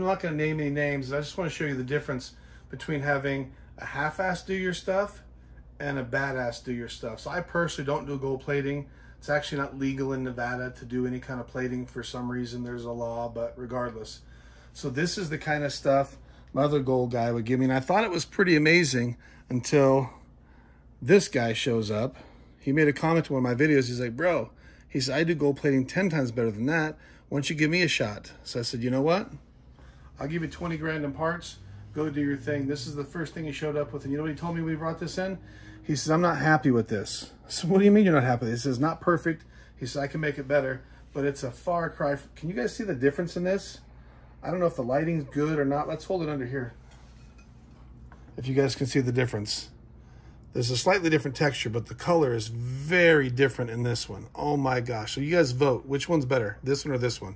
I'm not going to name any names. I just want to show you the difference between having a half-ass do your stuff and a badass do your stuff. So I personally don't do gold plating. It's actually not legal in Nevada to do any kind of plating for some reason. There's a law, but regardless. So this is the kind of stuff my other gold guy would give me. And I thought it was pretty amazing until this guy shows up. He made a comment to one of my videos. He's like, bro, he said, I do gold plating 10 times better than that. Why don't you give me a shot? So I said, you know what? I'll give you 20 grand in parts. Go do your thing. This is the first thing he showed up with. And you know what he told me when we brought this in? He says, I'm not happy with this. I said, what do you mean you're not happy with this? He says, not perfect. He said, I can make it better, but it's a far cry. Can you guys see the difference in this? I don't know if the lighting's good or not. Let's hold it under here. If you guys can see the difference. There's a slightly different texture, but the color is very different in this one. Oh my gosh. So you guys vote. Which one's better? This one or this one?